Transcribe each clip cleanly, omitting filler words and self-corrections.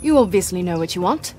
You obviously know what you want.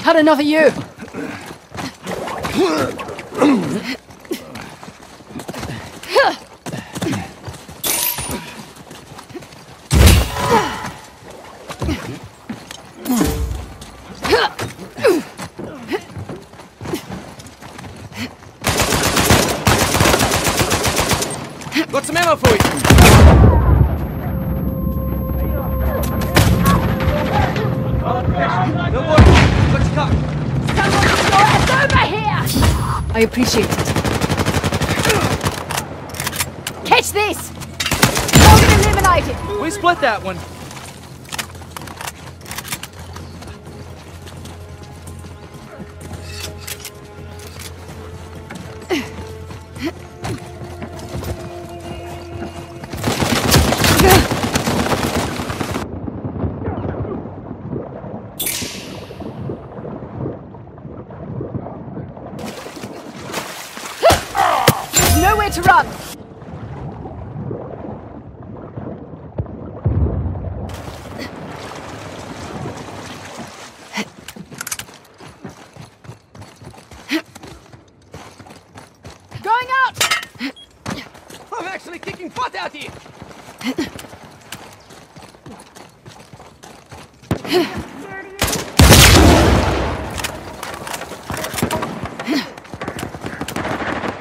Had enough of you! Got some ammo for you! I appreciate it. Catch this! Hold it and eliminate it! We split that one.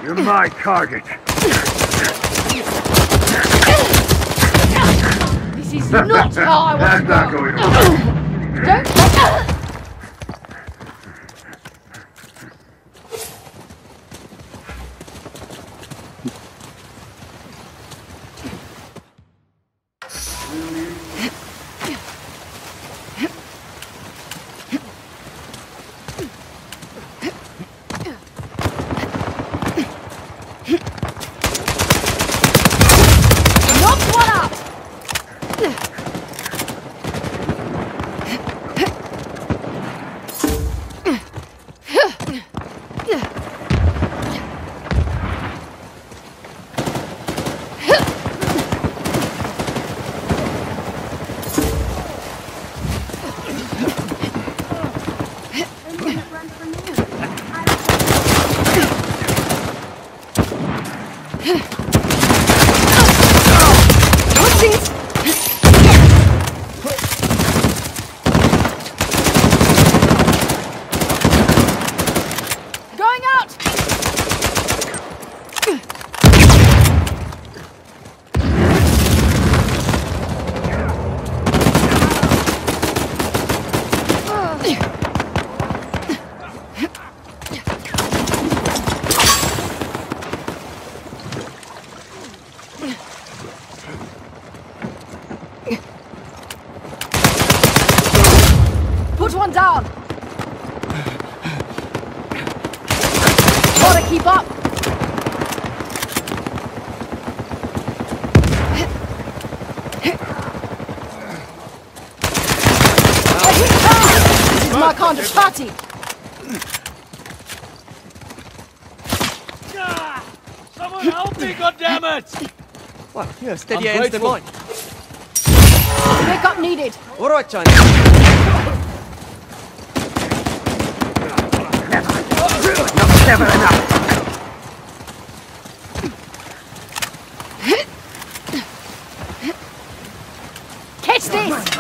You're my target. This is not how I want to go. Not going to work. Don't. Knock one up! Put one down! Gotta keep up! This is my kind of party! Someone help me, goddammit! Well, you're steady hands than mine. Wake up needed. All right, China. Never enough. Catch this!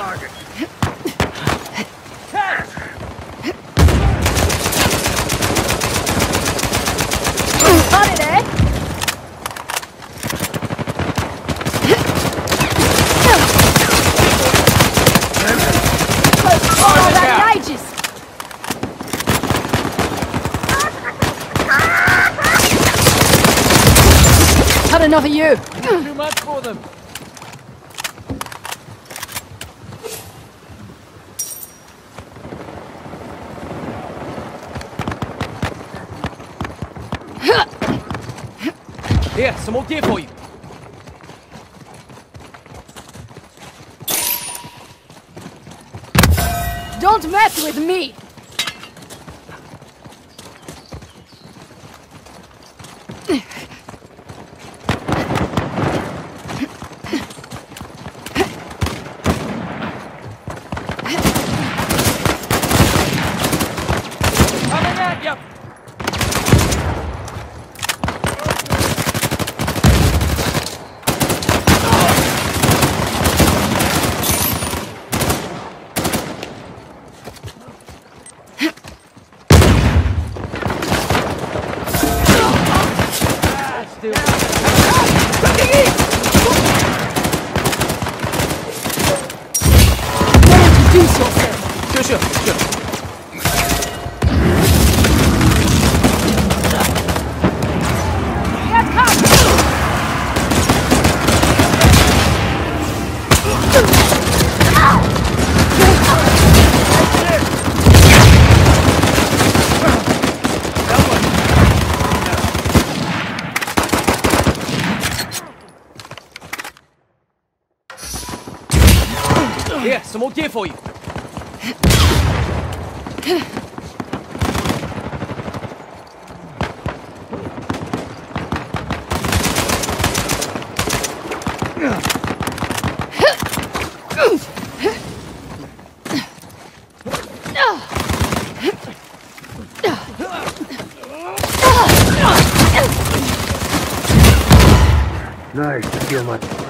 Enough of you. Too much for them. Here, some more gear for you. Don't mess with me. Here, some more gear for you. Nice, thank you much.